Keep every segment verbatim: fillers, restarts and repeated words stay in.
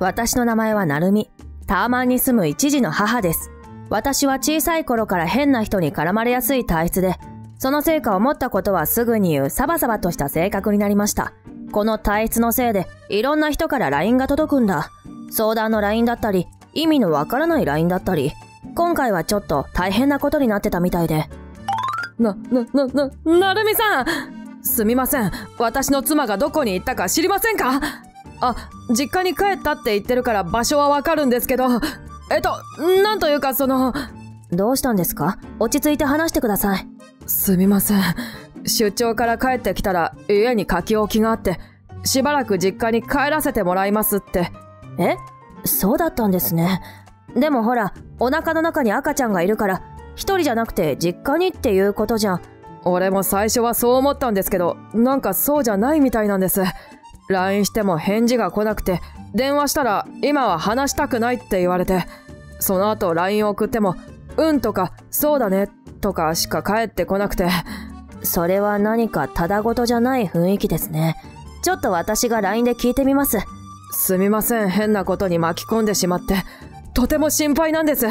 私の名前はナルミ。ターマンに住む一児の母です。私は小さい頃から変な人に絡まれやすい体質で、その成果を持ったことはすぐに言うサバサバとした性格になりました。この体質のせいで、いろんな人から ライン が届くんだ。相談の ライン だったり、意味のわからない ライン だったり、今回はちょっと大変なことになってたみたいで。な、な、な、な、なるみさん！すみません。私の妻がどこに行ったか知りませんか？あ、実家に帰ったって言ってるから場所はわかるんですけど、えっと、なんというかその、どうしたんですか？落ち着いて話してください。すみません。出張から帰ってきたら家に書き置きがあって、しばらく実家に帰らせてもらいますって。え？そうだったんですね。でもほら、お腹の中に赤ちゃんがいるから、一人じゃなくて実家にっていうことじゃん。俺も最初はそう思ったんですけど、なんかそうじゃないみたいなんです。ライン しても返事が来なくて、電話したら今は話したくないって言われて、その後 ライン を送っても、うんとか、そうだねとかしか返ってこなくて。それは何かただごとじゃない雰囲気ですね。ちょっと私が ライン で聞いてみます。すみません、変なことに巻き込んでしまって。とても心配なんです。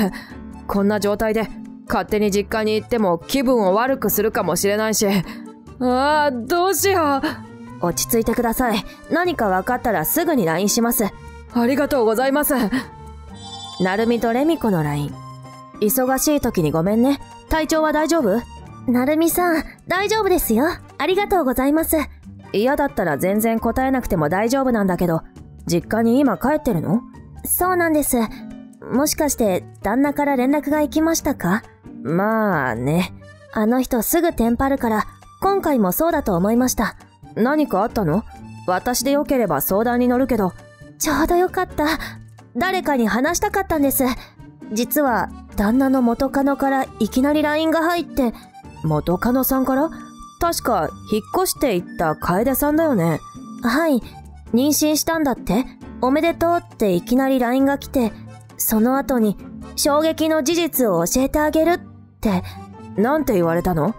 こんな状態で勝手に実家に行っても気分を悪くするかもしれないし。ああ、どうしよう。落ち着いてください。何か分かったらすぐに ライン します。ありがとうございます。なるみとレミ子の ライン。忙しい時にごめんね。体調は大丈夫？なるみさん、大丈夫ですよ。ありがとうございます。嫌だったら全然答えなくても大丈夫なんだけど、実家に今帰ってるの？そうなんです。もしかして、旦那から連絡が行きましたか？まあね。あの人すぐテンパるから、今回もそうだと思いました。何かあったの？私でよければ相談に乗るけど。ちょうどよかった。誰かに話したかったんです。実は、旦那の元カノからいきなり ライン が入って。元カノさんから？確か、引っ越していった楓さんだよね。はい。妊娠したんだって。おめでとうっていきなり ライン が来て、その後に、衝撃の事実を教えてあげるって。なんて言われたの？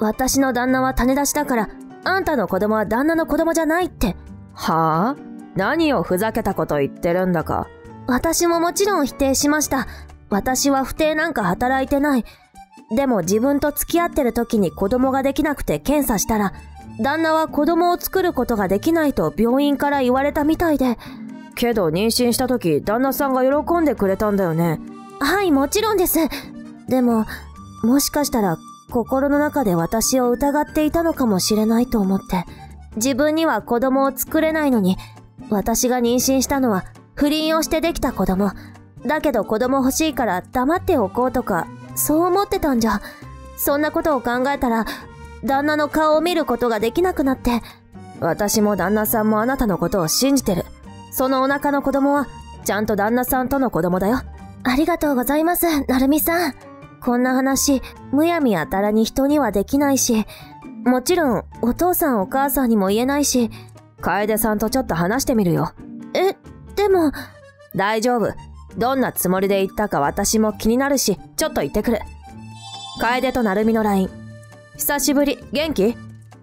私の旦那は種出しだから、あんたの子供は旦那の子供じゃないって。はぁ？何をふざけたこと言ってるんだか。私ももちろん否定しました。私は不定なんか働いてない。でも自分と付き合ってる時に子供ができなくて検査したら、旦那は子供を作ることができないと病院から言われたみたいで。けど妊娠した時、旦那さんが喜んでくれたんだよね。はい、もちろんです。でも、もしかしたら、心の中で私を疑っていたのかもしれないと思って。自分には子供を作れないのに、私が妊娠したのは、不倫をしてできた子供。だけど子供欲しいから黙っておこうとか、そう思ってたんじゃ。そんなことを考えたら、旦那の顔を見ることができなくなって。私も旦那さんもあなたのことを信じてる。そのお腹の子供は、ちゃんと旦那さんとの子供だよ。ありがとうございます、なるみさん。こんな話、むやみやたらに人にはできないし、もちろん、お父さんお母さんにも言えないし、楓さんとちょっと話してみるよ。え、でも、大丈夫。どんなつもりで言ったか私も気になるし、ちょっと行ってくる。楓となるみの ライン。久しぶり、元気？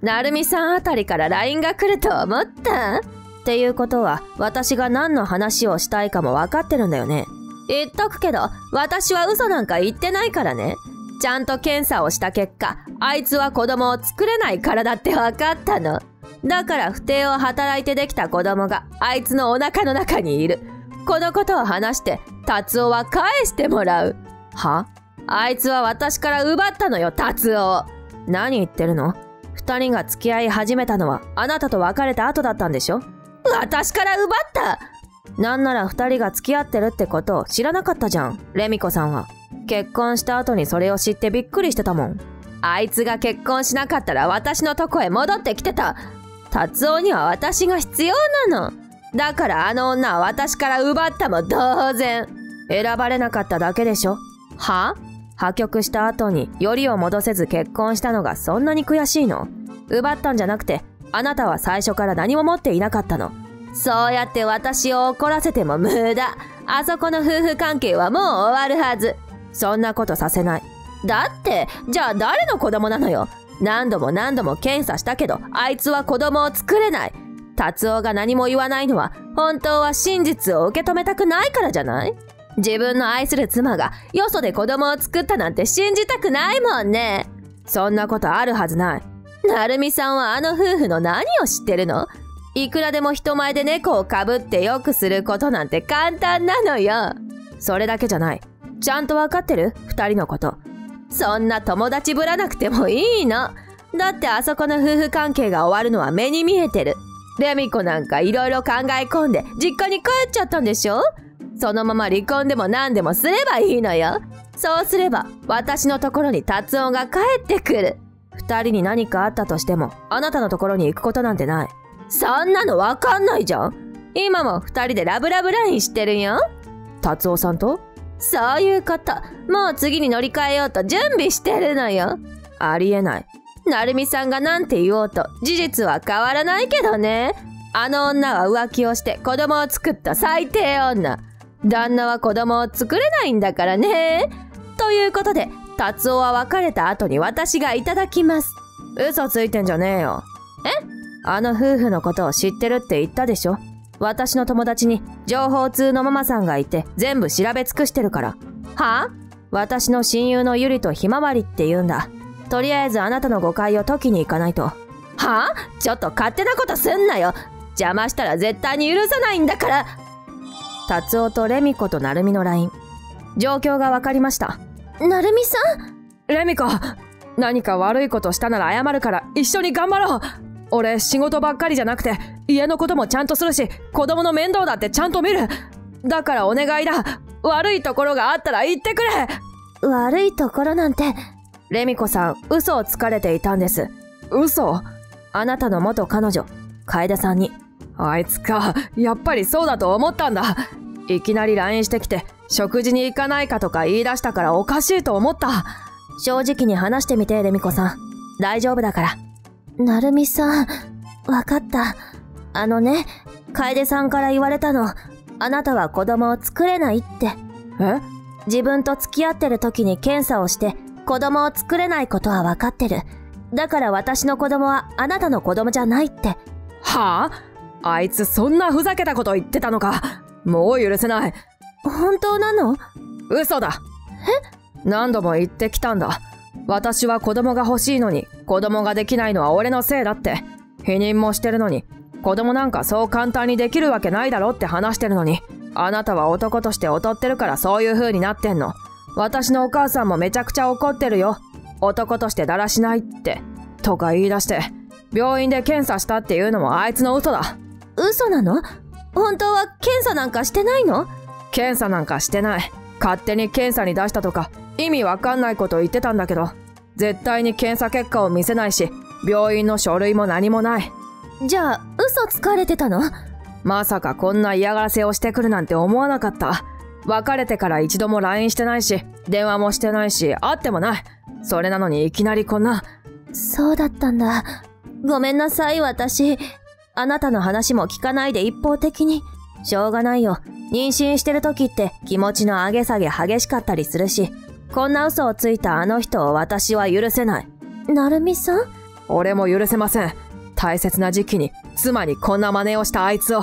なるみさんあたりから ライン が来ると思った？っていうことは、私が何の話をしたいかも分かってるんだよね。言っとくけど、私は嘘なんか言ってないからね。ちゃんと検査をした結果、あいつは子供を作れないからだって分かったの。だから不定を働いてできた子供があいつのお腹の中にいる。このことを話して、達夫は返してもらう。は？あいつは私から奪ったのよ、達夫を。何言ってるの？二人が付き合い始めたのは、あなたと別れた後だったんでしょ？私から奪った！なんなら二人が付き合ってるってことを知らなかったじゃん、レミ子さんは。結婚した後にそれを知ってびっくりしてたもん。あいつが結婚しなかったら私のとこへ戻ってきてた。達夫には私が必要なの。だからあの女は私から奪ったも同然。選ばれなかっただけでしょ。は？破局した後によりを戻せず結婚したのがそんなに悔しいの？奪ったんじゃなくて、あなたは最初から何も持っていなかったの。そうやって私を怒らせても無駄。あそこの夫婦関係はもう終わるはず。そんなことさせない。だって、じゃあ誰の子供なのよ。何度も何度も検査したけど、あいつは子供を作れない。達夫が何も言わないのは、本当は真実を受け止めたくないからじゃない？自分の愛する妻がよそで子供を作ったなんて信じたくないもんね。そんなことあるはずない。なるみさんはあの夫婦の何を知ってるの？いくらでも人前で猫をかぶって良くすることなんて簡単なのよ。それだけじゃない。ちゃんとわかってる？二人のこと。そんな友達ぶらなくてもいいの。だってあそこの夫婦関係が終わるのは目に見えてる。レミ子なんかいろいろ考え込んで実家に帰っちゃったんでしょ？そのまま離婚でも何でもすればいいのよ。そうすれば私のところに達夫が帰ってくる。二人に何かあったとしてもあなたのところに行くことなんてない。そんなのわかんないじゃん。今も二人でラブラブラインしてるよ。達夫さんと？そういうこと。もう次に乗り換えようと準備してるのよ。ありえない。なるみさんがなんて言おうと事実は変わらないけどね。あの女は浮気をして子供を作った最低女。旦那は子供を作れないんだからね。ということで達夫は別れた後に私がいただきます。嘘ついてんじゃねえよ。え？あの夫婦のことを知ってるって言ったでしょ。私の友達に情報通のママさんがいて全部調べ尽くしてるから。はあ？私の親友のゆりとひまわりって言うんだ。とりあえずあなたの誤解を解きに行かないと。はあ？ちょっと勝手なことすんなよ。邪魔したら絶対に許さないんだから。達夫とレミ子となるみの ライン。 状況が分かりました。なるみさん。レミ子、何か悪いことしたなら謝るから一緒に頑張ろう。俺仕事ばっかりじゃなくて家のこともちゃんとするし、子供の面倒だってちゃんと見る。だからお願いだ。悪いところがあったら言ってくれ。悪いところなんて。レミ子さん、嘘をつかれていたんです。嘘？あなたの元彼女、楓さんに。あいつか、やっぱりそうだと思ったんだ。いきなり ライン してきて、食事に行かないかとか言い出したからおかしいと思った。正直に話してみて、レミ子さん。大丈夫だから。なるみさん、わかった。あのね、楓さんから言われたの。あなたは子供を作れないって。え？自分と付き合ってる時に検査をして、子供を作れないことは分かってる。だから私の子供はあなたの子供じゃないって。はあ？あいつそんなふざけたこと言ってたのか。もう許せない。本当なの？嘘だ。え？何度も言ってきたんだ。私は子供が欲しいのに子供ができないのは俺のせいだって。否認もしてるのに。子供なんかそう簡単にできるわけないだろって話してるのに。あなたは男として劣ってるからそういう風になってんの。私のお母さんもめちゃくちゃ怒ってるよ。男としてだらしないって。とか言い出して、病院で検査したっていうのもあいつの嘘だ。嘘なの？本当は検査なんかしてないの？検査なんかしてない。勝手に検査に出したとか、意味わかんないこと言ってたんだけど、絶対に検査結果を見せないし、病院の書類も何もない。じゃあ、嘘つかれてたの？まさかこんな嫌がらせをしてくるなんて思わなかった。別れてから一度も ライン してないし、電話もしてないし、会ってもない。それなのにいきなりこんな。そうだったんだ。ごめんなさい、私。あなたの話も聞かないで一方的に。しょうがないよ。妊娠してる時って気持ちの上げ下げ激しかったりするし。こんな嘘をついたあの人を私は許せない。なるみさん？俺も許せません。大切な時期に、妻にこんな真似をしたあいつを。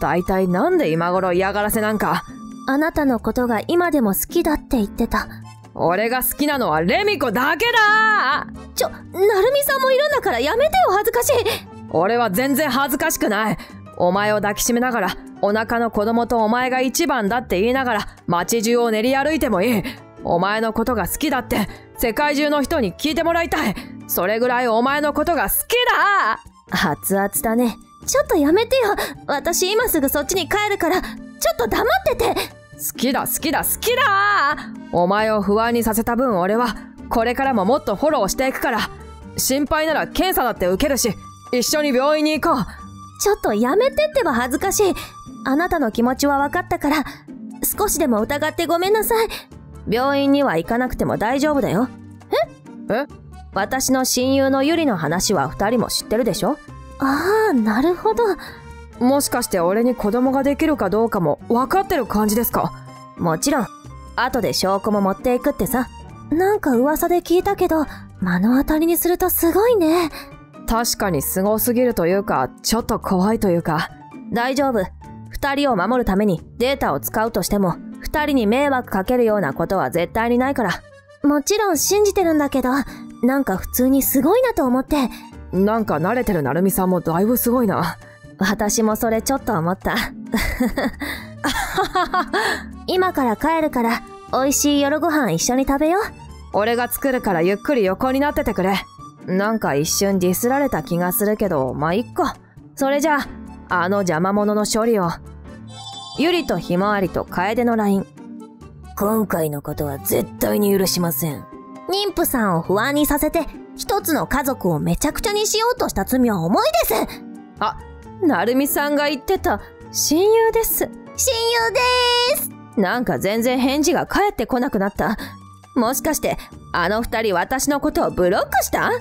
だいたいなんで今頃嫌がらせなんか。あなたのことが今でも好きだって言ってた。俺が好きなのはレミ子だけだー！ちょ、なるみさんもいるんだからやめてよ、恥ずかしい。俺は全然恥ずかしくない。お前を抱きしめながら、お腹の子供とお前が一番だって言いながら、街中を練り歩いてもいい。お前のことが好きだって、世界中の人に聞いてもらいたい。それぐらいお前のことが好きだ！熱々だね。ちょっとやめてよ。私今すぐそっちに帰るから。ちょっと黙ってて。好きだ好きだ好きだ。お前を不安にさせた分俺はこれからももっとフォローしていくから。心配なら検査だって受けるし、一緒に病院に行こう。ちょっとやめてってば、恥ずかしい。あなたの気持ちは分かったから、少しでも疑ってごめんなさい。病院には行かなくても大丈夫だよ。ええ、私の親友のゆりの話はふたりも知ってるでしょ。ああ、なるほど。もしかして俺に子供ができるかどうかも分かってる感じですか？もちろん。後で証拠も持っていくってさ。なんか噂で聞いたけど、目の当たりにするとすごいね。確かにすごすぎるというか、ちょっと怖いというか。大丈夫。ふたりを守るためにデータを使うとしても、ふたりに迷惑かけるようなことは絶対にないから。もちろん信じてるんだけど、なんか普通にすごいなと思って。なんか慣れてるなるみさんもだいぶすごいな。私もそれちょっと思った。今から帰るから、美味しい夜ご飯一緒に食べよう。俺が作るからゆっくり横になっててくれ。なんか一瞬ディスられた気がするけど、まあ、いっか。それじゃあ、あの邪魔者の処理を。ゆりとひまわりと楓の ライン。今回のことは絶対に許しません。妊婦さんを不安にさせて、一つの家族をめちゃくちゃにしようとした罪は重いです。あ、なるみさんが言ってた、親友です。親友でーす。なんか全然返事が返ってこなくなった。もしかして、あの二人私のことをブロックした？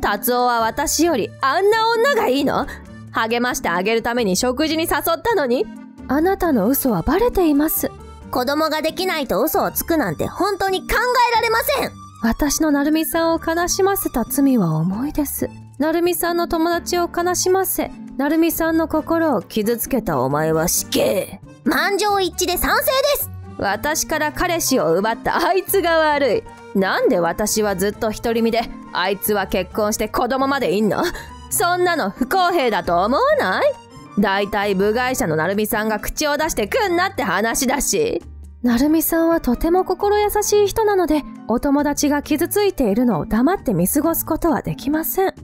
達夫は私よりあんな女がいいの？励ましてあげるために食事に誘ったのに。あなたの嘘はバレています。子供ができないと嘘をつくなんて本当に考えられません。私のなるみさんを悲しませた罪は重いです。なるみさんの友達を悲しませ、なるみさんの心を傷つけたお前は死刑。満場一致で賛成です。私から彼氏を奪ったあいつが悪い。なんで私はずっと独り身で、あいつは結婚して子供までいんの？そんなの不公平だと思わない？だいたい部外者のなるみさんが口を出してくんなって話だし。なるみさんはとても心優しい人なので、お友達が傷ついているのを黙って見過ごすことはできません。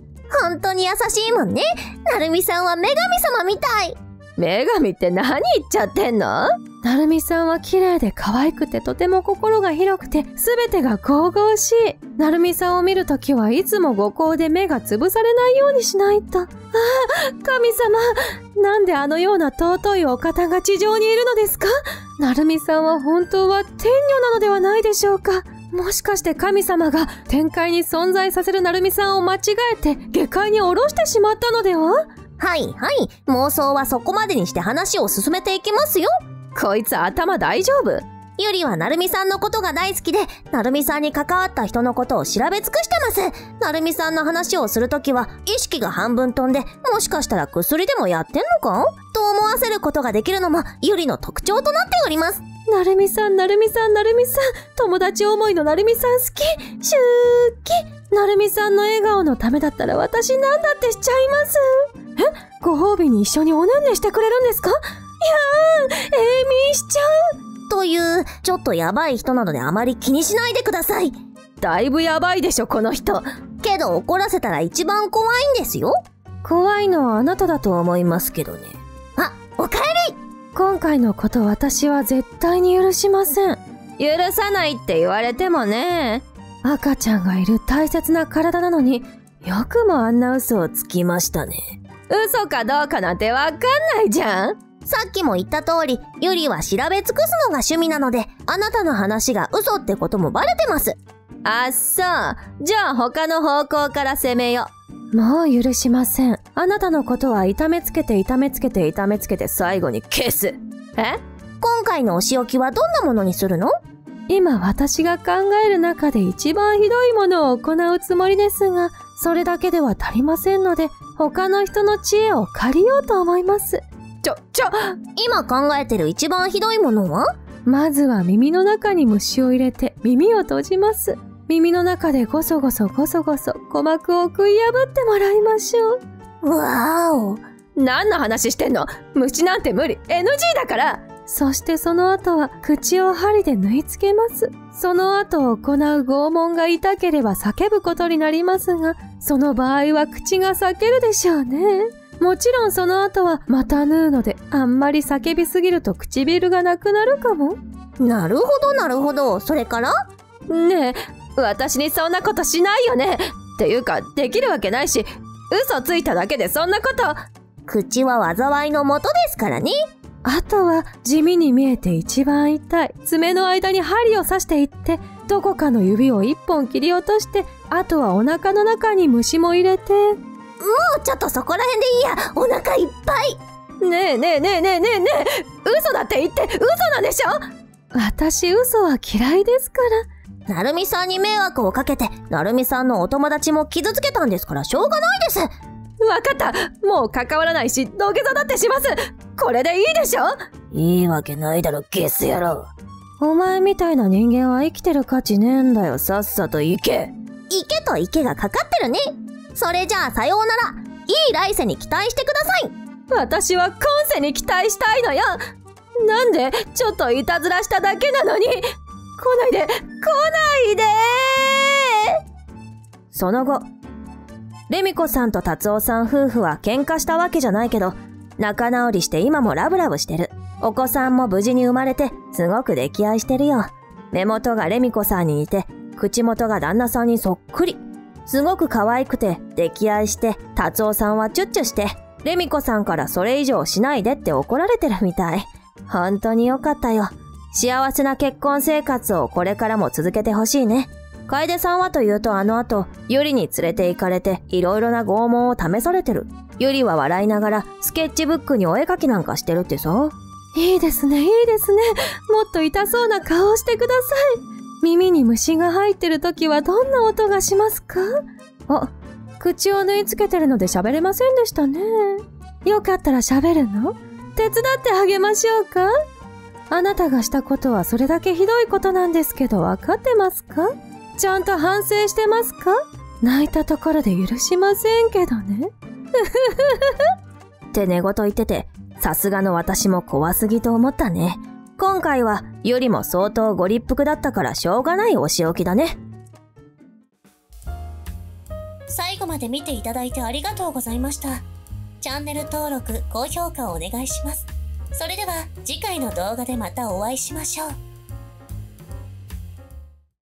本当に優しいもんね。なるみさんは女神様みたい。女神って何言っちゃってんの？なるみさんは綺麗で可愛くてとても心が広くて全てが神々しい。なるみさんを見るときはいつもご高で目が潰されないようにしないと。ああ、神様。なんであのような尊いお方が地上にいるのですか？なるみさんは本当は天女なのではないでしょうか？もしかして神様が天界に存在させるなるみさんを間違えて下界に下ろしてしまったのでは？はいはい、妄想はそこまでにして話を進めていきますよ。こいつ頭大丈夫？ゆりはなるみさんのことが大好きで、なるみさんに関わった人のことを調べ尽くしてます。なるみさんの話をするときは意識が半分飛んで、もしかしたら薬でもやってんのか？と思わせることができるのもゆりの特徴となっております。なるみさん、なるみさん、なるみさん。友達思いのなるみさん好き。シューキ。なるみさんの笑顔のためだったら私なんだってしちゃいます。え？ご褒美に一緒におねんねしてくれるんですか？いやー、永眠しちゃう。という、ちょっとやばい人なのであまり気にしないでください。だいぶやばいでしょ、この人。けど怒らせたら一番怖いんですよ。怖いのはあなただと思いますけどね。あ、おかえり！今回のこと私は絶対に許しません。許さないって言われてもね。赤ちゃんがいる大切な体なのに、よくもあんな嘘をつきましたね。嘘かどうかなんてわかんないじゃん。さっきも言った通り、ゆりは調べ尽くすのが趣味なので、あなたの話が嘘ってこともバレてます。あっそう。じゃあ他の方向から攻めよ。もう許しません。あなたのことは痛めつけて痛めつけて痛めつけて最後に消す。え？今回のお仕置きはどんなものにするの？今私が考える中で一番ひどいものを行うつもりですが、それだけでは足りませんので、他の人の知恵を借りようと思います。ちょ、ちょ、今考えてる一番ひどいものは？まずは耳の中に虫を入れて耳を閉じます。耳の中でゴソゴソゴソゴソ鼓膜を食い破ってもらいましょう。わーお。何の話してんの？虫なんて無理。エヌジー だから。そしてその後は口を針で縫い付けます。その後行う拷問が痛ければ叫ぶことになりますが、その場合は口が裂けるでしょうね。もちろんその後はまた縫うので、あんまり叫びすぎると唇がなくなるかも。なるほどなるほど。それから？ねえ、私にそんなことしないよね。っていうか、できるわけないし、嘘ついただけでそんなこと。口は災いのもとですからね。あとは地味に見えて一番痛い爪の間に針を刺していって、どこかの指を一本切り落として、あとはお腹の中に虫も入れて。もうちょっとそこら辺でいいや、お腹いっぱい。ねえねえねえねえねえねえ、嘘だって言って嘘なんでしょ。私嘘は嫌いですから。なるみさんに迷惑をかけて、なるみさんのお友達も傷つけたんですからしょうがないです。わかった。もう関わらないし、土下座だってします。これでいいでしょ。いいわけないだろ、ゲス野郎。お前みたいな人間は生きてる価値ねえんだよ。さっさと行け。行けと行けがかかってるね。それじゃあさようなら。いい来世に期待してください。私は今世に期待したいのよ。なんでちょっといたずらしただけなのに。来ないで、来ないでー。その後、レミ子さんと達夫さん夫婦は喧嘩したわけじゃないけど、仲直りして今もラブラブしてる。お子さんも無事に生まれて、すごく溺愛してるよ。目元がレミ子さんに似て、口元が旦那さんにそっくり。すごく可愛くて、溺愛して、達夫さんはチュッチュして、レミ子さんからそれ以上しないでって怒られてるみたい。本当によかったよ。幸せな結婚生活をこれからも続けてほしいね。楓さんはというとあの後、ユリに連れて行かれていろいろな拷問を試されてる。ユリは笑いながらスケッチブックにお絵描きなんかしてるってさ。いいですね、いいですね。もっと痛そうな顔をしてください。耳に虫が入ってる時はどんな音がしますか？あ、口を縫い付けてるので喋れませんでしたね。よかったら喋るの？手伝ってあげましょうか？あなたがしたことはそれだけひどいことなんですけど、分かってますか？ちゃんと反省してますか？泣いたところで許しませんけどね。って寝言言ってて、さすがの私も怖すぎと思ったね。今回はユリも相当ご立腹だったからしょうがないお仕置きだね。最後まで見ていただいてありがとうございました。チャンネル登録、高評価をお願いします。それでは次回の動画でまたお会いしましょう。